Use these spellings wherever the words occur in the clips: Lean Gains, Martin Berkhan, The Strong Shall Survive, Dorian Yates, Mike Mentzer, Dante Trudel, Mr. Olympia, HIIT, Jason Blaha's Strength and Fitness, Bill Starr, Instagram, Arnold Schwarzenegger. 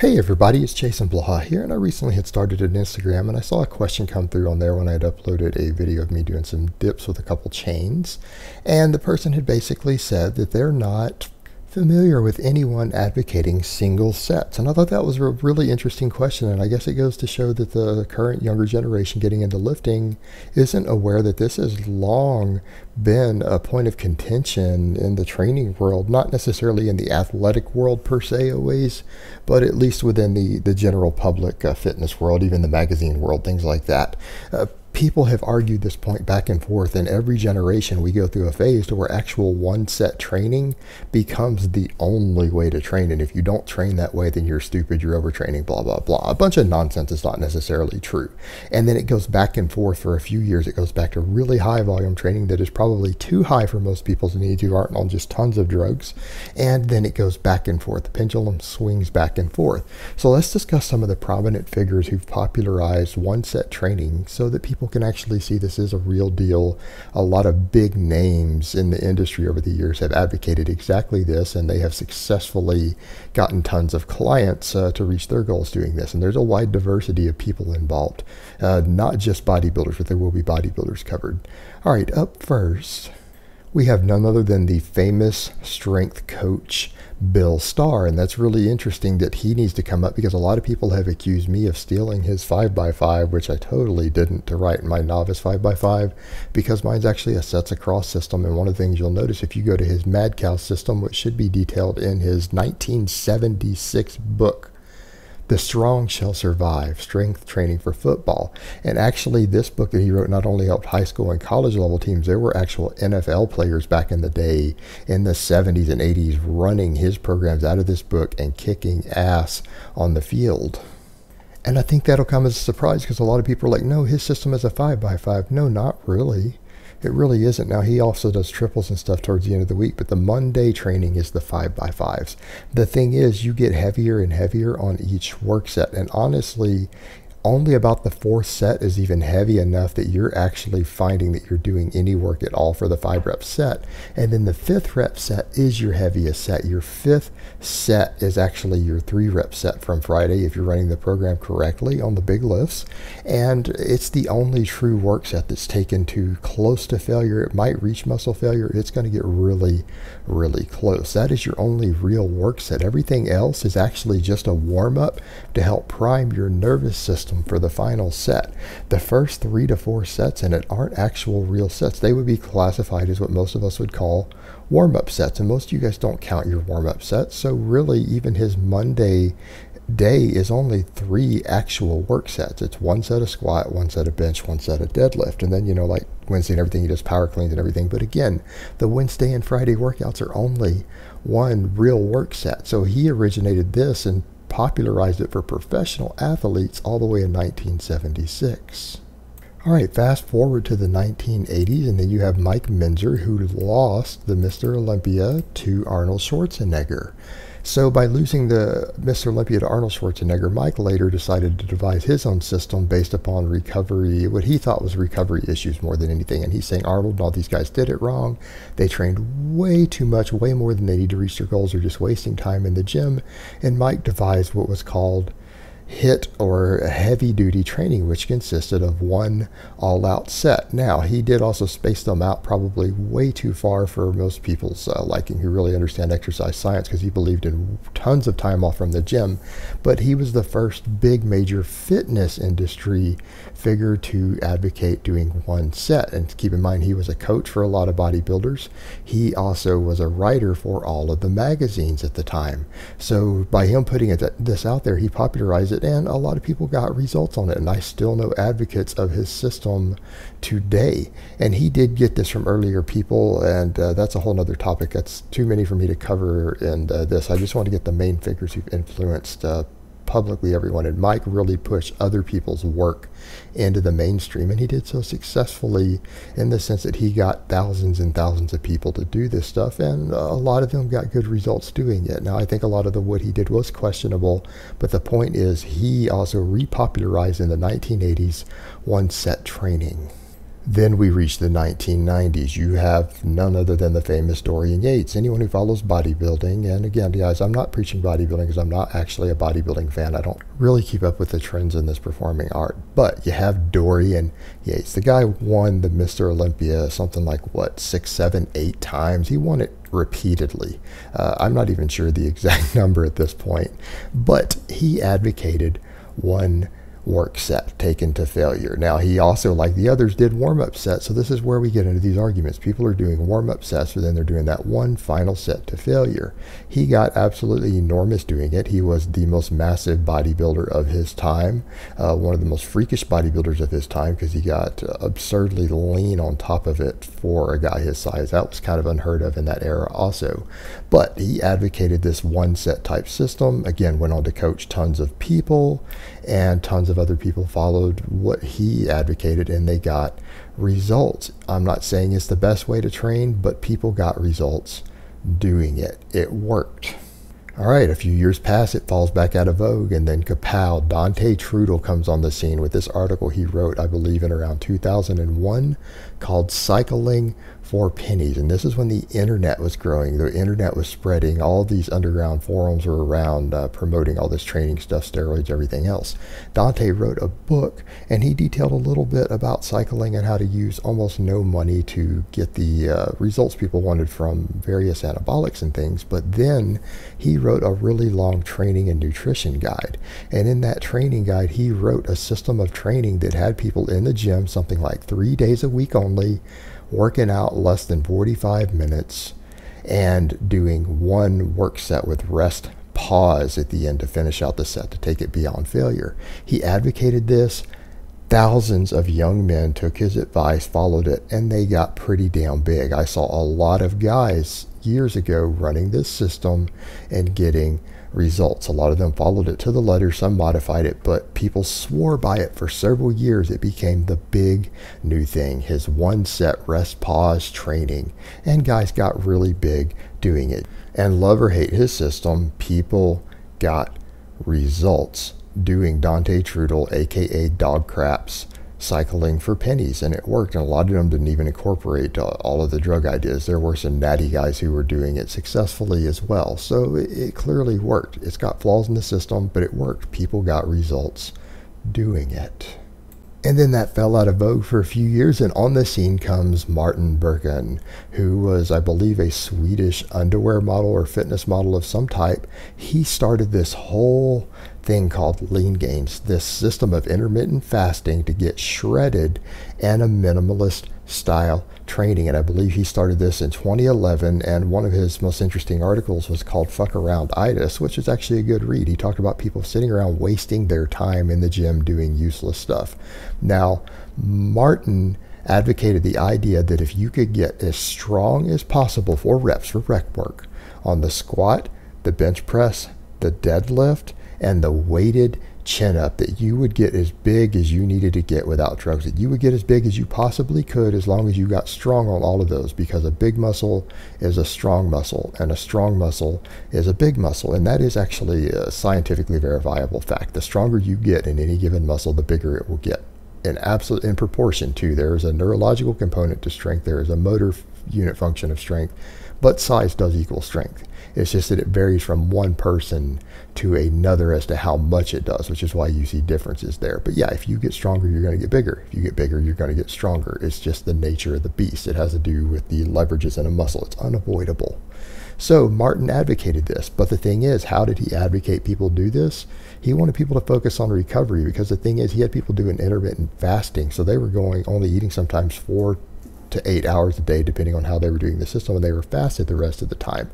Hey everybody, it's Jason Blaha here, and I recently had started an Instagram and I saw a question come through on there when I had uploaded a video of me doing some dips with a couple chains, and the person had basically said that they're not familiar with anyone advocating single sets. And I thought that was a really interesting question, and I guess it goes to show that the current younger generation getting into lifting isn't aware that this has long been a point of contention in the training world, not necessarily in the athletic world per se always, but at least within the general public fitness world, even the magazine world, things like that. People have argued this point back and forth, and every generation we go through a phase to where actual one set training becomes the only way to train. And if you don't train that way, then you're stupid, you're overtraining, blah, blah, blah. A bunch of nonsense is not necessarily true. And then it goes back and forth for a few years. It goes back to really high volume training that is probably too high for most people's needs who aren't on just tons of drugs. And then it goes back and forth. The pendulum swings back and forth. So let's discuss some of the prominent figures who've popularized one set training so that people can actually see this is a real deal. A lot of big names in the industry over the years have advocated exactly this, and they have successfully gotten tons of clients to reach their goals doing this. And there's a wide diversity of people involved, not just bodybuilders, but there will be bodybuilders covered. All right, up first, we have none other than the famous strength coach, Bill Starr. And that's really interesting that he needs to come up, because a lot of people have accused me of stealing his 5x5, which I totally didn't, to write my novice 5x5, because mine's actually a sets across system. And one of the things you'll notice if you go to his Mad Cow system, which should be detailed in his 1976 book, The Strong Shall Survive, Strength Training for Football. And actually this book that he wrote not only helped high school and college level teams, there were actual NFL players back in the day in the 70s and 80s running his programs out of this book and kicking ass on the field. And I think that'll come as a surprise, because a lot of people are like, no, his system is a 5x5. No, not really. It really isn't. Now, he also does triples and stuff towards the end of the week, but the Monday training is the 5x5s. The thing is, you get heavier and heavier on each work set. And honestly, only about the fourth set is even heavy enough that you're actually finding that you're doing any work at all for the 5-rep set. And then the 5th rep set is your heaviest set. Your 5th set is actually your 3-rep set from Friday, if you're running the program correctly on the big lifts. And it's the only true work set that's taken to close to failure. It might reach muscle failure. It's going to get really, really close. That is your only real work set. Everything else is actually just a warm-up to help prime your nervous system for the final set. The first 3 to 4 sets in it aren't actual real sets. They would be classified as what most of us would call warm-up sets, and most of you guys don't count your warm-up sets. So really, even his Monday day is only 3 actual work sets. It's 1 set of squat, 1 set of bench, 1 set of deadlift, and then, you know, like Wednesday and everything, he does power cleans and everything. But again, the Wednesday and Friday workouts are only 1 real work set. So he originated this and popularized it for professional athletes all the way in 1976. All right, fast forward to the 1980s, and then you have Mike Mentzer, who lost the Mr. Olympia to Arnold Schwarzenegger. So by losing the Mr. Olympia to Arnold Schwarzenegger, Mike later decided to devise his own system based upon recovery, what he thought was recovery issues more than anything. And he's saying Arnold and all these guys did it wrong. They trained way too much, way more than they need to reach their goals, or just wasting time in the gym. And Mike devised what was called HIIT, or heavy duty training, which consisted of 1 all out set. Now, he did also space them out probably way too far for most people's liking who really understand exercise science, because he believed in tons of time off from the gym. But he was the first big major fitness industry figure to advocate doing 1 set. And keep in mind, he was a coach for a lot of bodybuilders. He also was a writer for all of the magazines at the time. So by him putting this out there, he popularized it, and a lot of people got results on it. And I still know advocates of his system today. And he did get this from earlier people, and that's a whole nother topic. That's too many for me to cover in this. I just want to get the main figures who've influenced publicly everyone. And Mike really pushed other people's work into the mainstream, and he did so successfully, in the sense that he got thousands and thousands of people to do this stuff, and a lot of them got good results doing it. Now, I think a lot of the what he did was questionable, but the point is he also repopularized in the 1980s one set training. Then we reach the 1990s. You have none other than the famous Dorian Yates. Anyone who follows bodybuilding, and again, guys, I'm not preaching bodybuilding because I'm not actually a bodybuilding fan. I don't really keep up with the trends in this performing art. But you have Dorian Yates. The guy won the Mr. Olympia something like, what, 6, 7, 8 times. He won it repeatedly. I'm not even sure the exact number at this point. But he advocated one work set taken to failure. Now, he also, like the others, did warm-up sets. So this is where we get into these arguments. People are doing warm-up sets, and then they're doing that one final set to failure. He got absolutely enormous doing it. He was the most massive bodybuilder of his time, one of the most freakish bodybuilders of his time, because he got absurdly lean on top of it for a guy his size. That was kind of unheard of in that era also. But he advocated this one set type system, again, went on to coach tons of people, and tons of other people followed what he advocated, and they got results. I'm not saying it's the best way to train, but people got results doing it. It worked. All right, a few years pass, it falls back out of vogue, and then kapow, Dante Trudel comes on the scene with this article he wrote, I believe, in around 2001, called Cycling for Pennies. And this is when the internet was growing. The internet was spreading. All these underground forums were around promoting all this training stuff, steroids, everything else. Dante wrote a book, and he detailed a little bit about cycling and how to use almost no money to get the results people wanted from various anabolics and things. But then he wrote a really long training and nutrition guide. And in that training guide, he wrote a system of training that had people in the gym something like 3 days a week only, working out less than 45 minutes and doing one work set with rest pause at the end to finish out the set to take it beyond failure. He advocated this. Thousands of young men took his advice, followed it, and they got pretty damn big. I saw a lot of guys years ago running this system and getting results. A lot of them followed it to the letter, some modified it, but people swore by it for several years. It became the big new thing, his one set rest pause training, and guys got really big doing it. And love or hate his system, people got results doing Dante Trudel, aka Dog Crap's Cycling for Pennies, and it worked. And a lot of them didn't even incorporate all of the drug ideas. There were some natty guys who were doing it successfully as well. So it clearly worked. It's got flaws in the system, but it worked. People got results doing it. And then that fell out of vogue for a few years, and on the scene comes Martin Berkhan, who was, I believe, a Swedish underwear model or fitness model of some type. He started this whole thing called Lean Gains, this system of intermittent fasting to get shredded and a minimalist style training. And I believe he started this in 2011, and one of his most interesting articles was called Fuck Around Itis, which is actually a good read. He talked about people sitting around wasting their time in the gym doing useless stuff. Now, Martin advocated the idea that if you could get as strong as possible for reps for rec work on the squat, the bench press, the deadlift, and the weighted chin-up, that you would get as big as you needed to get without drugs, that you would get as big as you possibly could as long as you got strong on all of those, because a big muscle is a strong muscle, and a strong muscle is a big muscle, and that is actually a scientifically verifiable fact. The stronger you get in any given muscle, the bigger it will get. In proportion to, there is a neurological component to strength, there is a motor unit function of strength, but size does equal strength. It's just that it varies from one person to another as to how much it does, which is why you see differences there. But yeah, if you get stronger, you're going to get bigger. If you get bigger, you're going to get stronger. It's just the nature of the beast. It has to do with the leverages in a muscle. It's unavoidable. So Martin advocated this, but the thing is, how did he advocate people do this? He wanted people to focus on recovery, because the thing is, he had people doing intermittent fasting, so they were only eating sometimes 4 to 8 hours a day, depending on how they were doing the system, and they were fasted the rest of the time.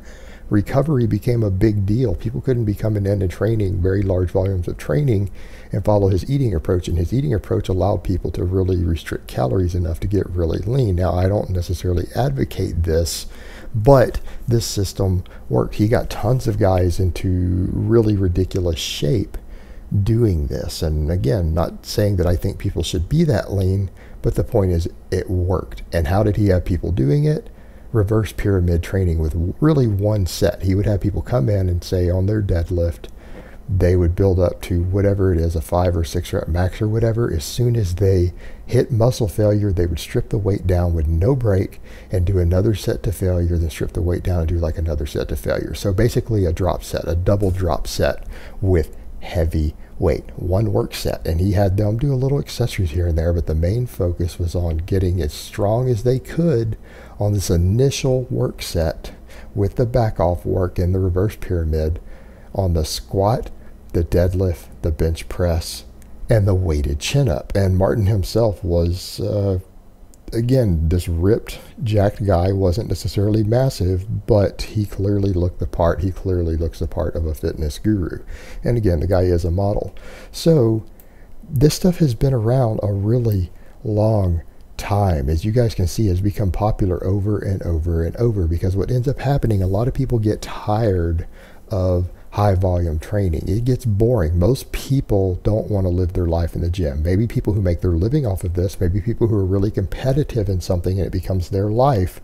Recovery became a big deal. People couldn't be coming in and training very large volumes of training and follow his eating approach. And his eating approach allowed people to really restrict calories enough to get really lean. Now, I don't necessarily advocate this, but this system worked. He got tons of guys into really ridiculous shape doing this. And again, not saying that I think people should be that lean, but the point is it worked. And how did he have people doing it? Reverse pyramid training with really one set. He would have people come in and say on their deadlift, they would build up to whatever it is, a 5 or 6 rep max or whatever. As soon as they hit muscle failure, they would strip the weight down with no break and do another set to failure, then strip the weight down and do like another set to failure. So basically a drop set, a double drop set with heavy weight, one work set. And he had them do a little accessories here and there, but the main focus was on getting as strong as they could on this initial work set with the back off work in the reverse pyramid on the squat, the deadlift, the bench press, and the weighted chin up. And Martin himself was, again, this ripped, jacked guy, wasn't necessarily massive, but he clearly looked the part. He clearly looks the part of a fitness guru. And again, the guy is a model. So this stuff has been around a really long time. As you guys can see, has become popular over and over and over, because what ends up happening, a lot of people get tired of high volume training. It gets boring. Most people don't want to live their life in the gym. Maybe people who make their living off of this, maybe people who are really competitive in something and it becomes their life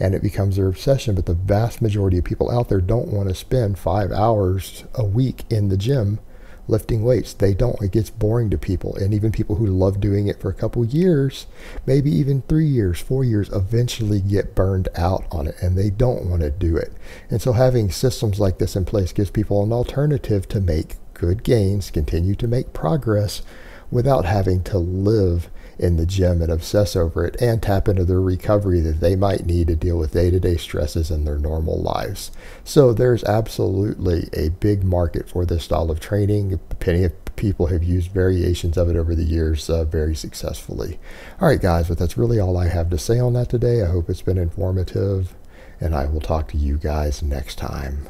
and it becomes their obsession. But the vast majority of people out there don't want to spend 5 hours a week in the gym lifting weights. They don't. It gets boring to people. And even people who love doing it for a couple years, maybe even 3 years, 4 years, eventually get burned out on it and they don't want to do it. And so having systems like this in place gives people an alternative to make good gains, continue to make progress without having to live in the gym and obsess over it, and tap into their recovery that they might need to deal with day-to-day stresses in their normal lives. So there's absolutely a big market for this style of training. Plenty of people have used variations of it over the years very successfully. All right, guys, but that's really all I have to say on that today. I hope it's been informative, and I will talk to you guys next time.